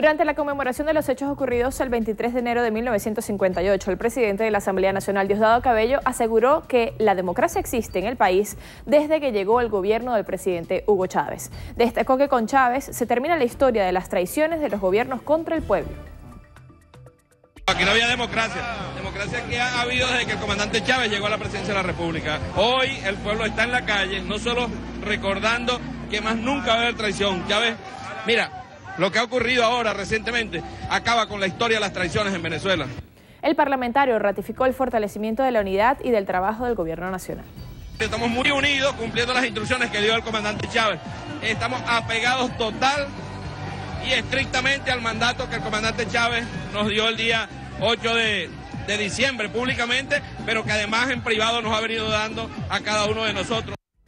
Durante la conmemoración de los hechos ocurridos el 23 de enero de 1958, el presidente de la Asamblea Nacional, Diosdado Cabello, aseguró que la democracia existe en el país desde que llegó el gobierno del presidente Hugo Chávez. Destacó que con Chávez se termina la historia de las traiciones de los gobiernos contra el pueblo. Aquí no había democracia. Democracia que ha habido desde que el comandante Chávez llegó a la presidencia de la República. Hoy el pueblo está en la calle, no solo recordando que más nunca va a haber traición. Chávez, mira, lo que ha ocurrido ahora recientemente acaba con la historia de las traiciones en Venezuela. El parlamentario ratificó el fortalecimiento de la unidad y del trabajo del gobierno nacional. Estamos muy unidos cumpliendo las instrucciones que dio el comandante Chávez. Estamos apegados total y estrictamente al mandato que el comandante Chávez nos dio el día 8 de diciembre públicamente, pero que además en privado nos ha venido dando a cada uno de nosotros.